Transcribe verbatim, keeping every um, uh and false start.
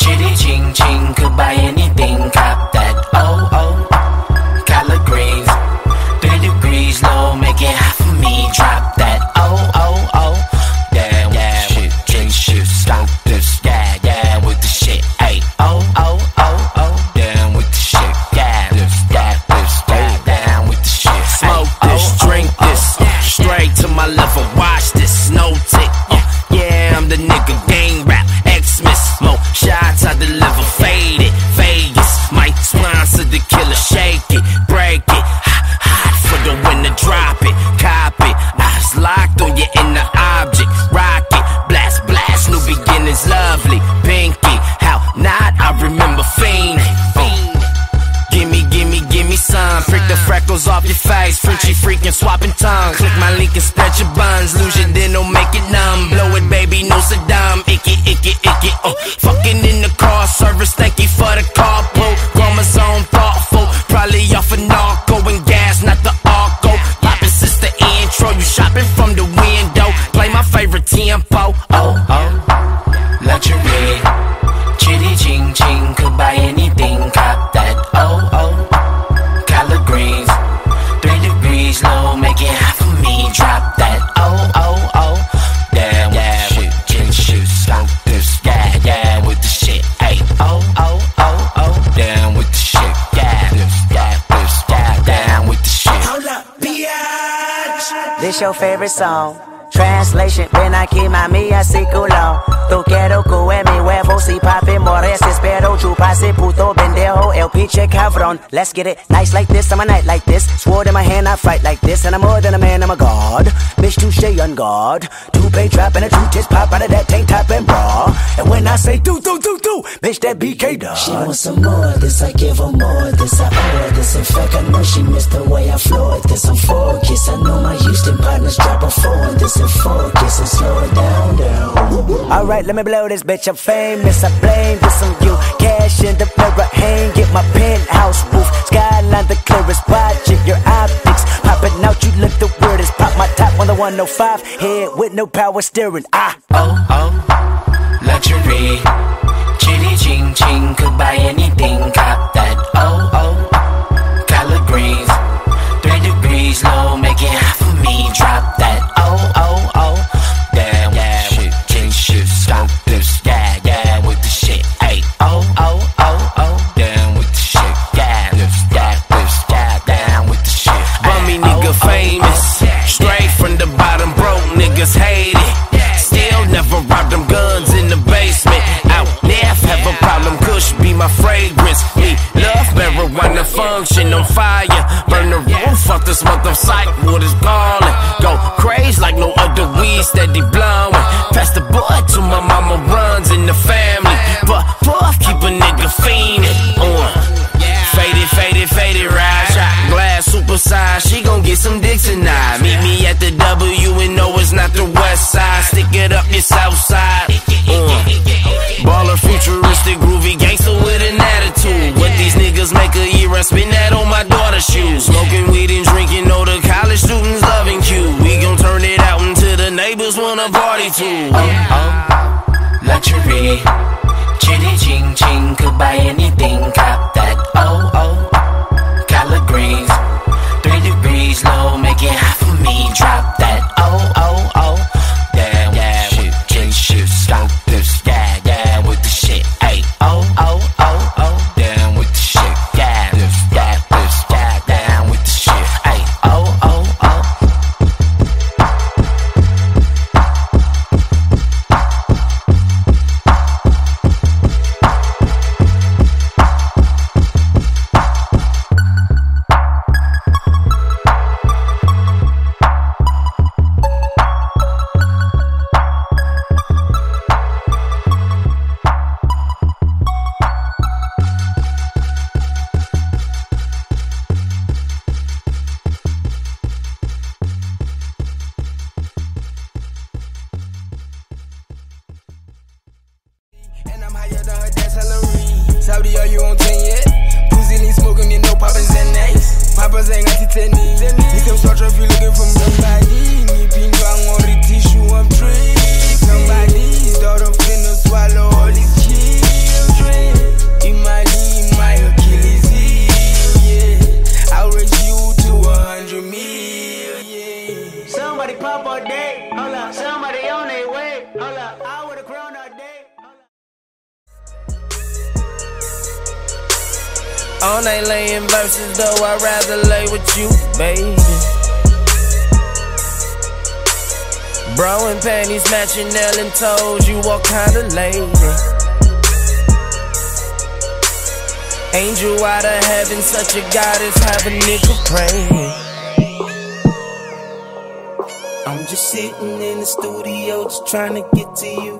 Chitty ching ching, could buy anything, cop that. Oh oh, collard greens, three degrees low, make it hot for me, drop that. Oh oh oh, down yeah, yeah, with the shit, shit, stop this, yeah yeah with the shit, ayy. Oh oh oh oh, down with the shit, yeah this, yeah this, yeah down with the shit. Smoke ay, this, oh, drink oh, this, oh, yeah, straight yeah, to my level. Watch this, snow tick. Oh yeah, I'm the nigga, gang rap, Xmas mo. Shots I deliver, faded, Vegas. Might sponsor the killer, shake it, break it. Hot, hot for the winner, drop it, cop it. Eyes locked on your inner object, rocket, blast, blast. New beginnings, lovely, pinky. How not? I remember fiend. Uh. Gimme, gimme, gimme some. Prick the freckles off your face. Frenchy freaking swapping tongue. Click my link and stretch your buns. Lose your dental, make it numb. Blow it, baby, no Saddam. Icky, icky, icky. Oh, fucking in the car service, thank you for the car pool. Grandma's own thoughtful, probably off a narco and gas, not the arco. Poppin' since the intro, you shopping from the window. Play my favorite tempo. Oh, oh, luxury. Chitty ching ching, could buy anything, cop that. Oh, oh, collard greens, three degrees low, make it hot for me, drop that. Oh, oh, oh. This your favorite song. Translation, ven aquí mami, así culo. Tu quiero que mi huevo, si papi mores, espero chupase puto bendejo, el pinche cabrón. Let's get it, nice like this, I'm a night like this. Sword in my hand, I fight like this. And I'm more than a man, I'm a god. Bitch, touche on guard. Two-pay drop and a two-tist pop out of that tank top and bra. And when I say do, do, do, do, bitch, that be K. Dot. She wants some more, this I give her more, this I owe her, this in fact I know she missed the way I floored this. I'm focused, I know my Houston partners drop a four, this in focus and slow it down, down. Alright, let me blow this bitch, I'm famous, I blame this on you. Cash in the mirror, hang, get my penthouse roof. Skyline the clearest, watch it, your optics popping out, you look the weirdest. Pop my top on the one oh five, head with no power steering. Ah, oh, oh, luxury. Chitty ching ching, could buy anything, cop that. Oh, oh, collard greens, three degrees low, make it hot for me, drop that. Oh, oh, oh, damn, yeah, shit, ching, shit, stop this, yeah, yeah, with the shit, ayy. Oh, oh, oh, oh, down with the shit, yeah, this, yeah, this, yeah, down with the shit. Bummy nigga famous, straight from the bottom, broke niggas hate it. Still never robbed them guns in the basement. Out left, have a problem, kush be my fragrance. We love marijuana, function on fire. Burn the roof off this month of psych, water's ballin'. Go crazy like no other weed, steady blowin'. Pass the boy to my mama, runs in the family. But puff, keep a nigga fiendin'. On faded, faded, faded ride. Shot glass, supersize, she gon' get some dicks tonight. Meet me at the W and no, it's not the west side. Stick it up, it's outside. Baller, futuristic, groovy gangster with an attitude. What these niggas make a year, I spin that on my daughter's shoes. Smoking weed and drinking, all the college students loving Q. We gon' turn it out until the neighbors wanna party too. Oh, oh, luxury. Chitty ching ching, could buy anything, cop that. Oh, oh, collard greens, three degrees low, make it hot for me, drop that. Oh, oh, oh, damn, yeah, shit, ching, shit, stop this, yeah, yeah, with the shit, ayy. Oh, oh, oh, oh, down with the shit, yeah, this, yeah, this, yeah, down with the shit, ayy. Oh, oh, On ain't laying verses, though I'd rather lay with you, baby. Bro and panties matching nail and toes, you all kinda lady. Angel out of heaven, such a goddess, have a nigga praying. I'm just sitting in the studio, just trying to get to you.